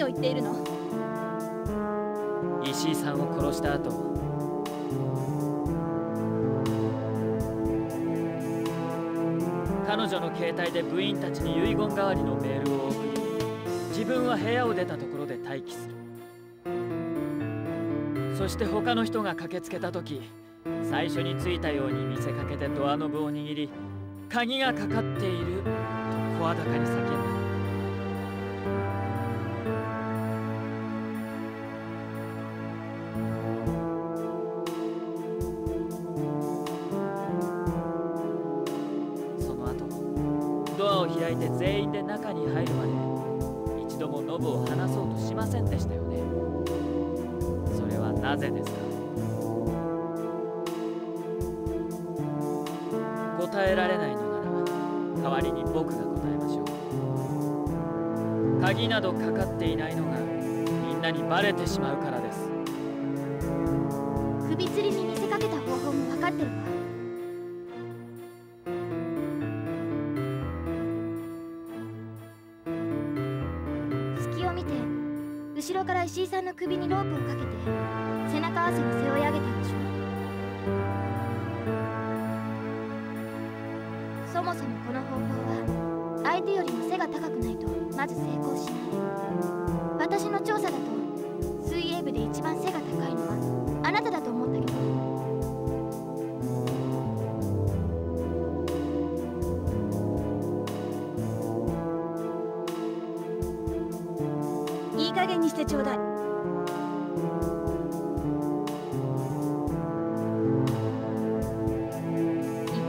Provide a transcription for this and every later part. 何を言っているの？石井さんを殺した後、彼女の携帯で部員たちに遺言代わりのメールを送り、自分は部屋を出たところで待機する。そして他の人が駆けつけた時、最初に着いたように見せかけてドアノブを握り、鍵がかかっていると声高に叫んだ。全員で中に入るまで一度もノブを離そうとしませんでしたよね。それはなぜですか？答えられないのなら代わりに僕が答えましょう。鍵などかかっていないのがみんなにバレてしまうからです。首吊りに見せかけた方法も分かってるわ。後ろから石井さんの首にロープをかけて背中合わせに背負い上げたんでしょう。そもそもこの方法は相手よりも背が高くないとまず成功しない。私の調査だと水泳部で一番背が高いのはあなただと思ったけど。いい加減にしてちょうだい。一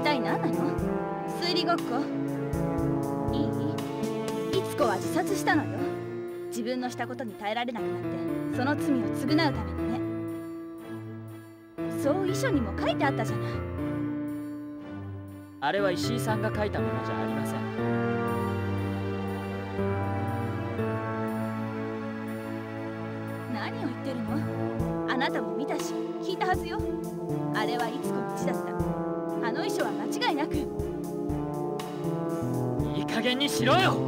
体何なの？推理ごっこ？いつこは自殺したのよ。自分のしたことに耐えられなくなって、その罪を償うためにね。そう遺書にも書いてあったじゃない。あれは石井さんが書いたものじゃありません。何を言ってるの？あなたも見たし聞いたはずよ。あれはいつこの自殺だ。あの遺書は間違いなく。いい加減にしろよ。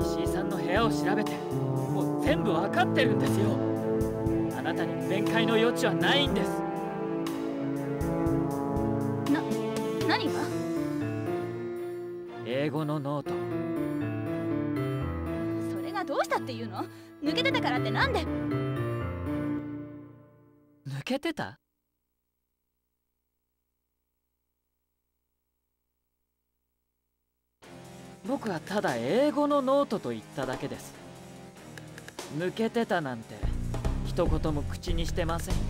石井さんの部屋を調べてもう全部わかってるんですよ。あなたに弁解の余地はないんです。何が？英語のノート。それがどうしたっていうの？抜けてたからってなんで？抜けてた？僕はただ英語のノートと言っただけです。抜けてたなんて一言も口にしてませんよ。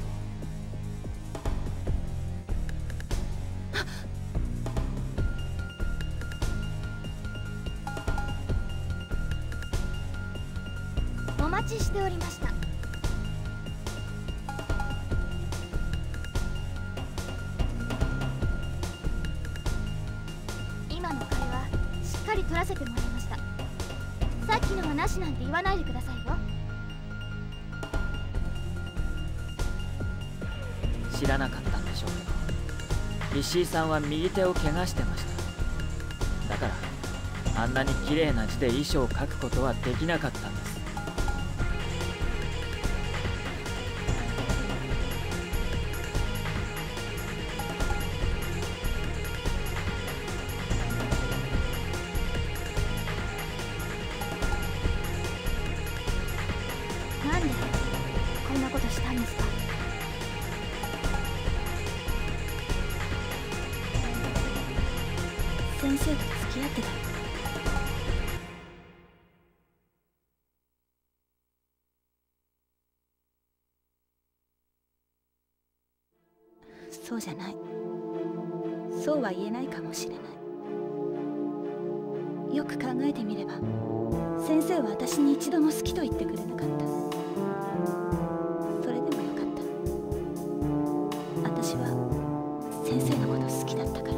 お待ちしておりました。今の会話しっかり取らせてもらいました。さっきのはなしなんて言わないでくださいよ。知らなかったんでしょうけど、石井さんは右手を怪我してました。だからあんなに綺麗な字で遺書を書くことはできなかったんです。先生と付き合ってた。そうじゃない。そうは言えないかもしれない。よく考えてみれば、先生は私に一度も好きと言ってくれなかった。それでもよかった。私は先生のこと好きだったから。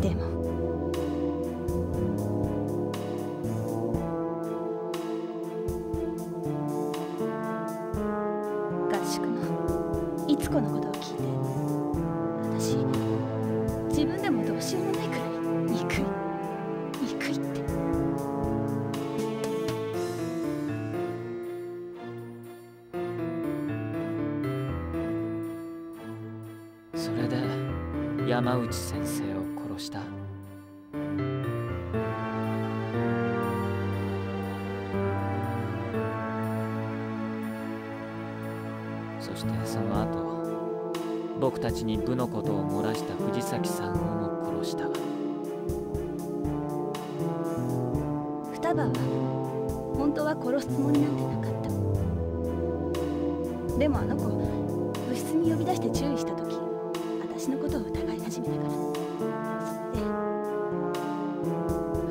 でも子のことを聞いて、私自分でもどうしようもないくらい憎いって。それで山内先生を殺した。そしてその後、僕たちに部のことを漏らした藤崎さんをも殺した。双葉は本当は殺すつもりなんてなかった。でもあの子、部室に呼び出して注意した時、私のことを疑い始めたから。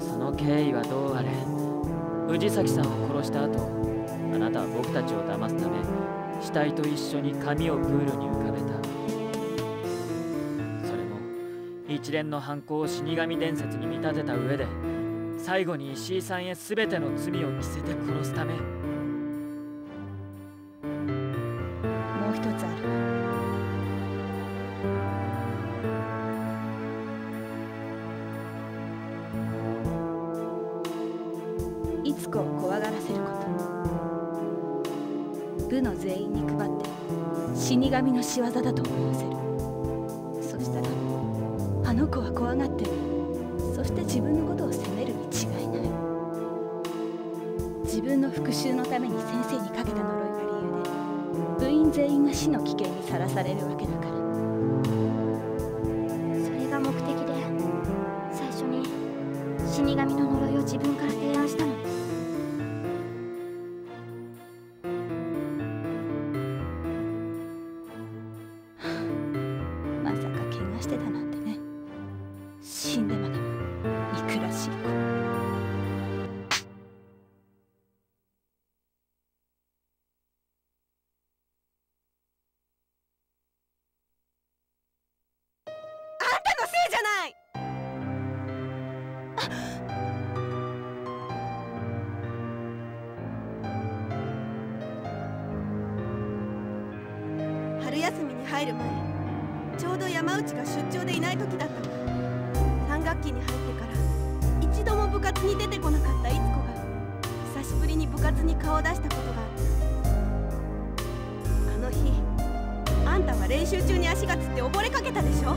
その経緯はどうあれ、藤崎さんを殺した後、あなたは僕たちを騙すため、死体と一緒に紙をプールに浮かべた。それも一連の犯行を死神伝説に見立てた上で、最後に石井さんへ全ての罪を着せて殺すため。もう一つあるわ。いつこを怖がらせること。部の全員に配って死神の仕業だと思わせる。そしたらあの子は怖がって、そして自分のことを責めるに違いない。自分の復讐のために先生にかけた呪いが理由で、部員全員が死の危険にさらされるわけだから。それが目的で最初に死神の呪いを自分から提案したの。死んでまでも憎らしい子。あんたのせいじゃない。春休みに入る前、ちょうど山内が出張でいない時だった。学期に入ってから一度も部活に出てこなかったいつこが、久しぶりに部活に顔を出したことがあった。あの日あんたは練習中に足がつって溺れかけたでしょ。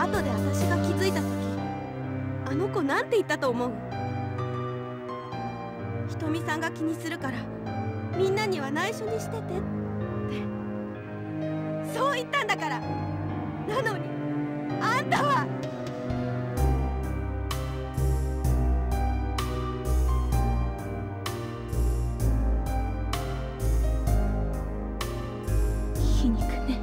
後で私が気づいた時、あの子なんて言ったと思う。ひとみさんが気にするからみんなには内緒にしててって、そう言ったんだから。なのにあんたは。皮肉ね。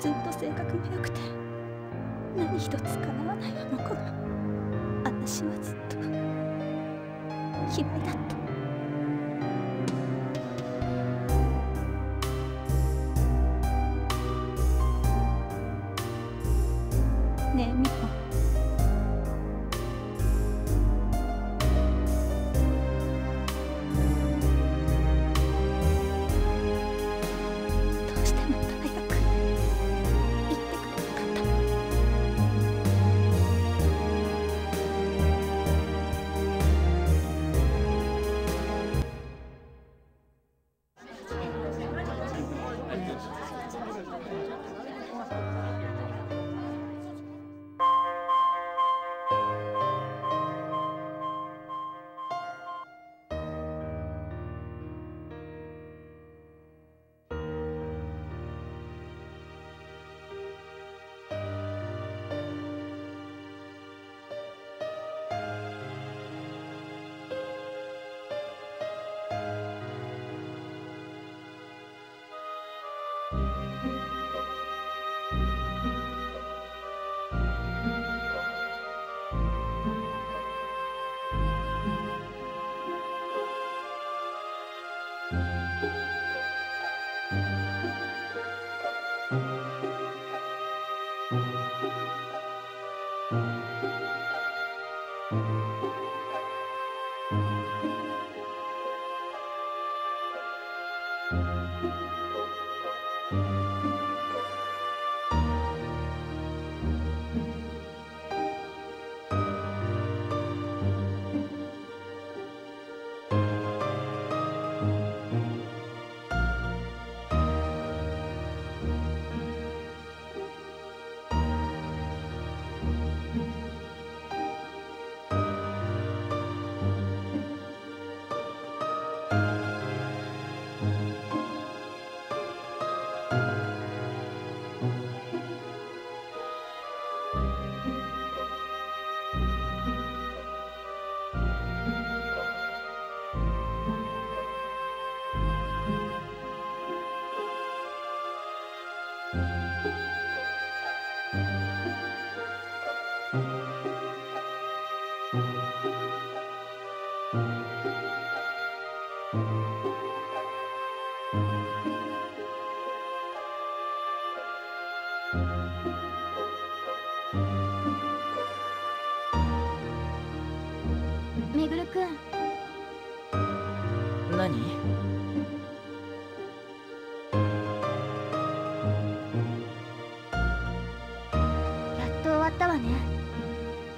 ずっと性格も良くて何一つかなわないあの子が、私はずっと嫌いだった。ねえ美穂、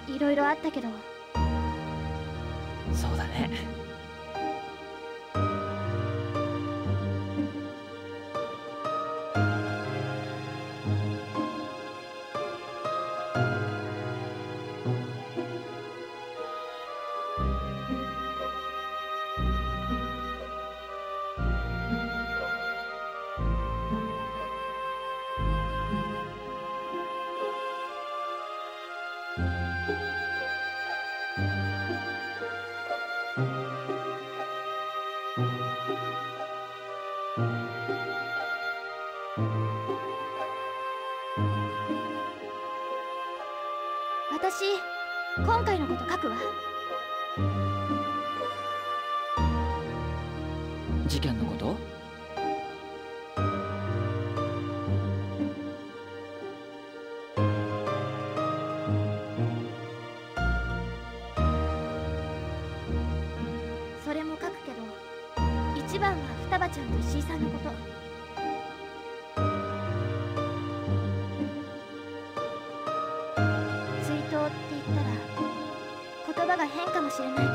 いろいろあったけど、そうだね。私、今回のこと書くわ。事件のこと？それも書くけど、一番は双葉ちゃんと石井さんのこと。知らないけど、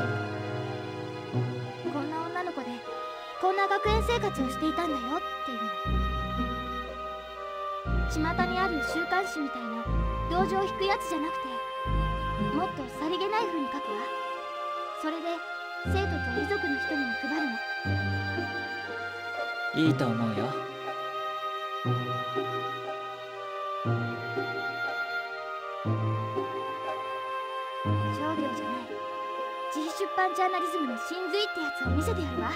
こんな女の子でこんな学園生活をしていたんだよっていうの。巷にある週刊誌みたいな同情を引くやつじゃなくて、もっとさりげない風に書くわ。それで生徒と遺族の人にも配るの。いいと思うよ。商業じゃない、自費出版ジャーナリズムの真髄ってやつを見せてやるわ。